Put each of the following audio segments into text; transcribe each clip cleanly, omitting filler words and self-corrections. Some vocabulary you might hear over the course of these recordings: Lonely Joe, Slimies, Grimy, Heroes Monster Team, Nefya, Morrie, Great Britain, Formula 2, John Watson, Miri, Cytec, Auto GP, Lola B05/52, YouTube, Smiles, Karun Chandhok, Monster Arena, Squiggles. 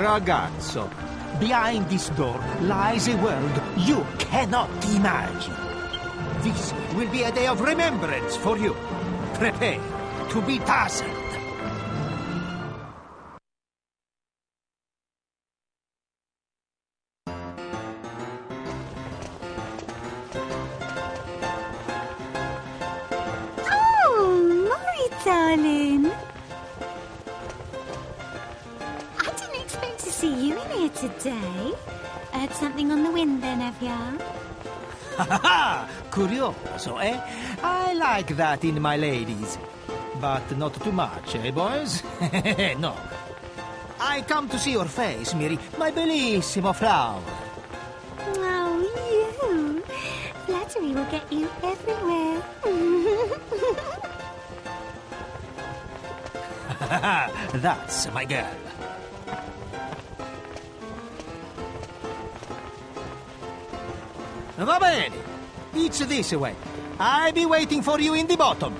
Ragazzo, behind this door lies a world you cannot imagine. This will be a day of remembrance for you. Prepare to be dazzled. Today, I heard something on the wind there, Nefya. Ha-ha-ha! Curioso, eh? I like that in my ladies. But not too much, eh, boys? No. I come to see your face, Miri, my bellissimo flower. Oh, you. Flattery will get you everywhere. Ha-ha-ha! That's my girl. Va bene. It's this way. I'll be waiting for you in the bottom.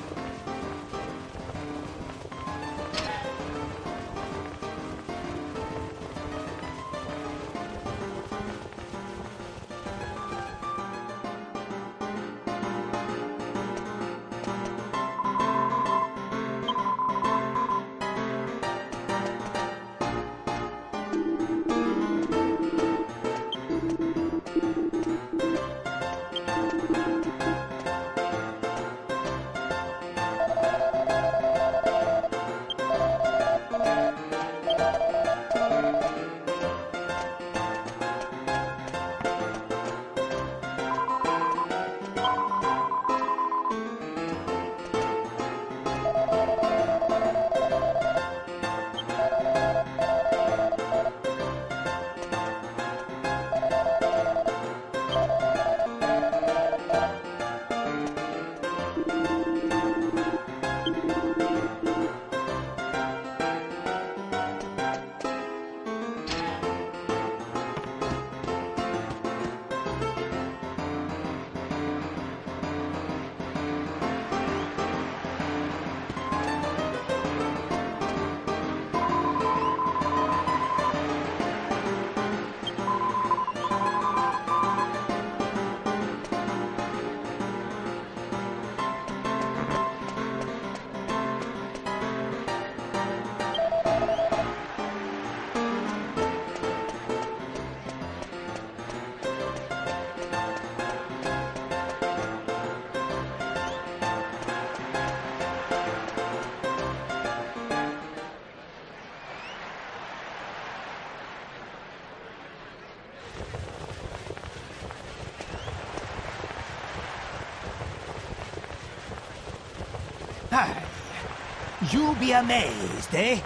You'll be amazed, eh?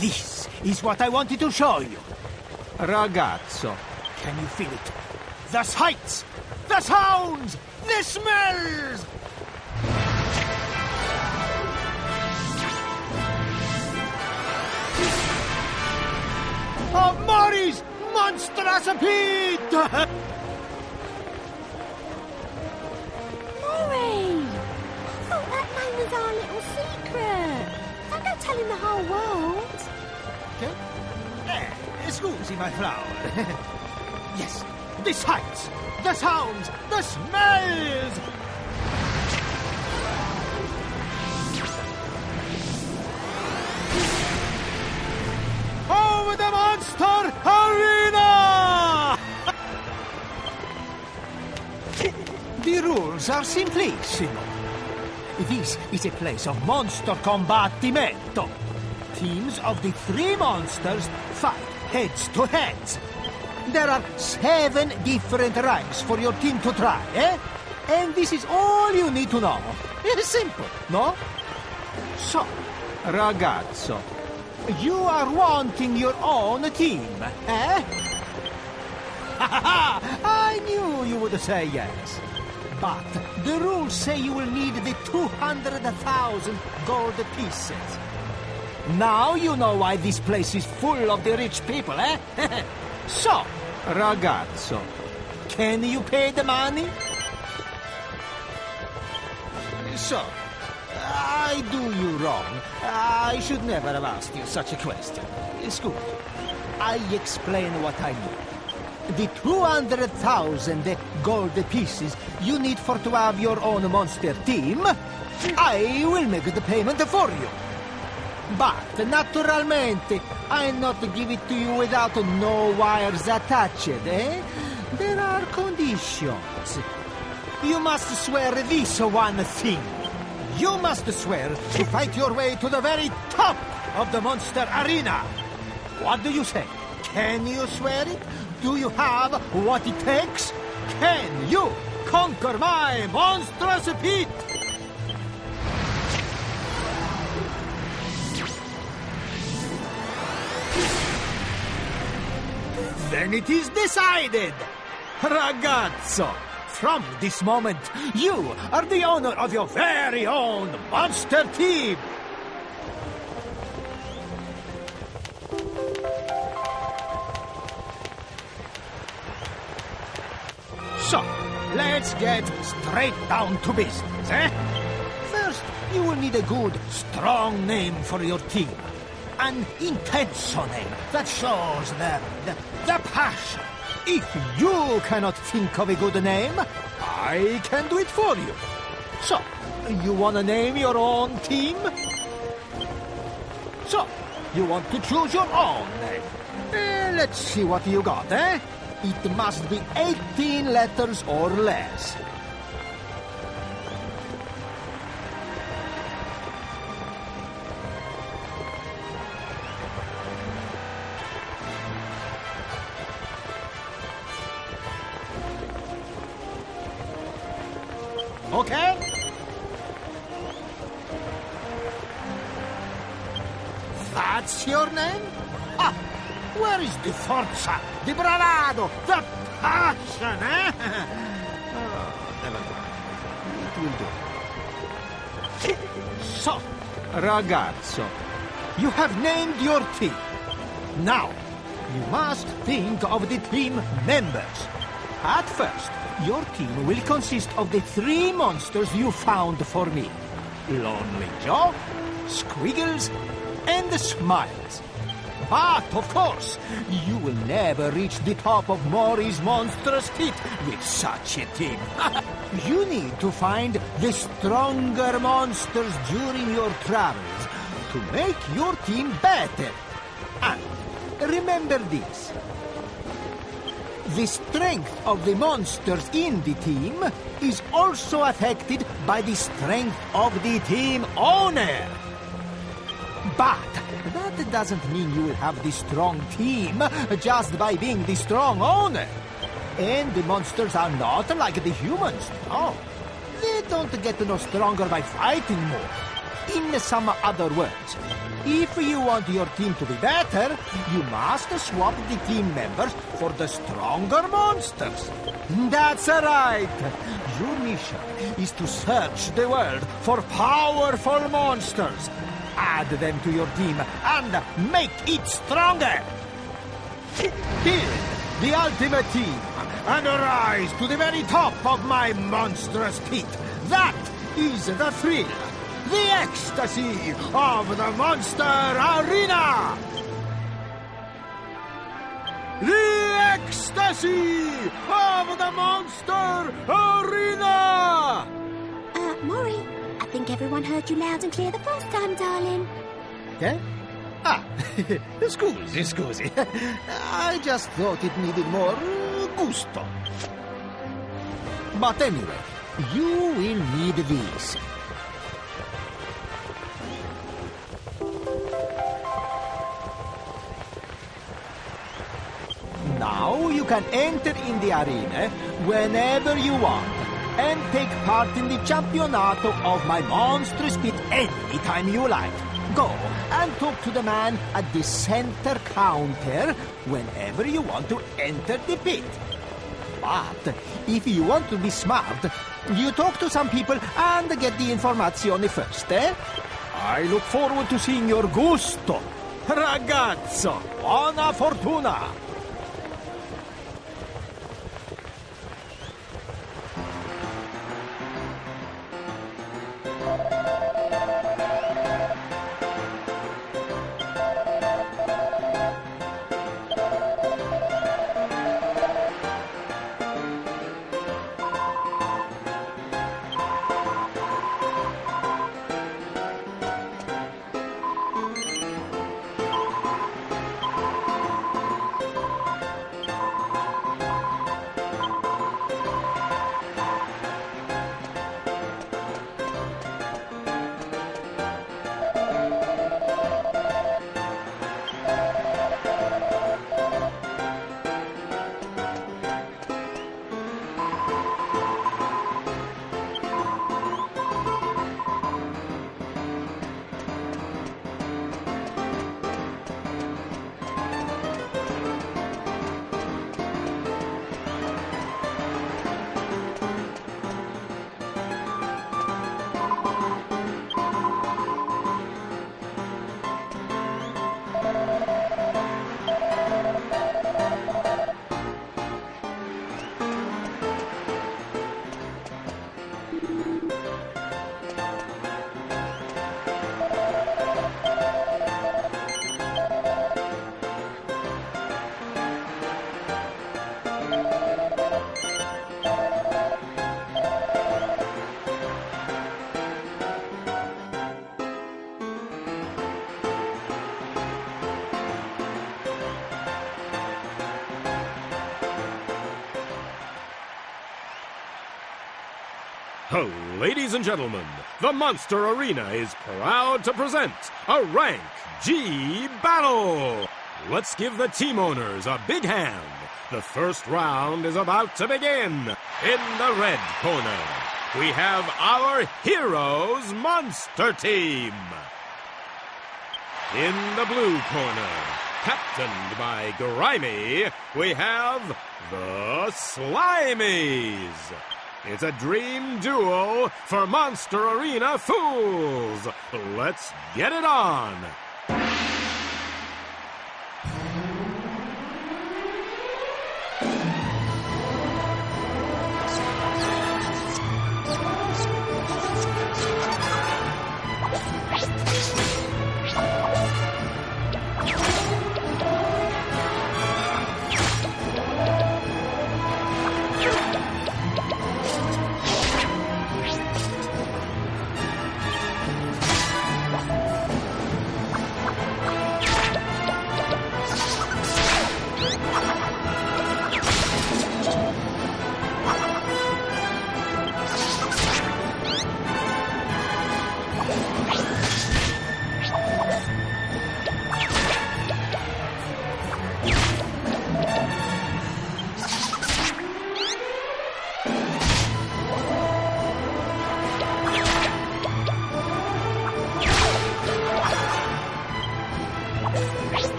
This is what I wanted to show you. Ragazzo, can you feel it? The sights, the sounds, the smells! Of Morrie's monstrous appeal! Excuse me, my flower. Yes, the sights, the sounds, the smells! Over the Monster Arena! The rules are simplissimo. This is a place of monster combattimento. Teams of the three monsters fight heads to heads. There are 7 different rhymes for your team to try, eh? And this is all you need to know. It's simple, no? So, ragazzo, you are wanting your own team, eh? Ha ha ha! I knew you would say yes. But the rules say you will need the 200,000 gold pieces. Now you know why this place is full of the rich people, eh? So, ragazzo, can you pay the money? So, I do you wrong. I should never have asked you such a question. It's good. I explain what I need. The 200,000 gold pieces you need for to have your own monster team, I will make the payment for you. But, naturalmente, I not give it to you without no wires attached, eh? There are conditions. You must swear this one thing. You must swear to fight your way to the very top of the Monster Arena. What do you say? Can you swear it? Do you have what it takes? Can you conquer my monstrous pit? Then it is decided. Ragazzo, from this moment, you are the owner of your very own monster team. So, let's get straight down to business, eh? First, you will need a good, strong name for your team. An intense name that shows the passion. If you cannot think of a good name, I can do it for you. So, you want to name your own team? So, you want to choose your own name. Let's see what you got, eh? It must be 18 letters or less. Okay? That's your name? Ah, where is the forza, the bravado, the passion, eh? Oh, never mind. It will do. So, ragazzo, you have named your team. Now, you must think of the team members. At first, your team will consist of the three monsters you found for me. Lonely Joe, Squiggles, and Smiles. But, of course, you will never reach the top of Morrie's monstrous pit with such a team. You need to find the stronger monsters during your travels to make your team better. And remember this. The strength of the monsters in the team is also affected by the strength of the team owner. But that doesn't mean you will have the strong team just by being the strong owner. And the monsters are not like the humans, no. They don't get no stronger by fighting more. In some other words, if you want your team to be better, you must swap the team members for the stronger monsters. That's right. Your mission is to search the world for powerful monsters. Add them to your team and make it stronger. Build the ultimate team and rise to the very top of my monstrous pit. That is the thrill. The ecstasy of the Monster Arena! The ecstasy of the Monster Arena! Morrie, I think everyone heard you loud and clear the first time, darling. Eh? Ah, scusi, scusi. I just thought it needed more gusto. But anyway, you will need these. Now you can enter in the arena whenever you want and take part in the Campionato of my monstrous pit anytime you like. Go and talk to the man at the center counter whenever you want to enter the pit. But if you want to be smart, you talk to some people and get the information first, eh? I look forward to seeing your gusto. Ragazzo, buona fortuna! Ladies and gentlemen, the Monster Arena is proud to present a Rank G battle. Let's give the team owners a big hand. The first round is about to begin. In the red corner, we have our Heroes Monster Team. In the blue corner, captained by Grimy, we have the Slimies. It's a dream duo for Monster Arena fools. Let's get it on.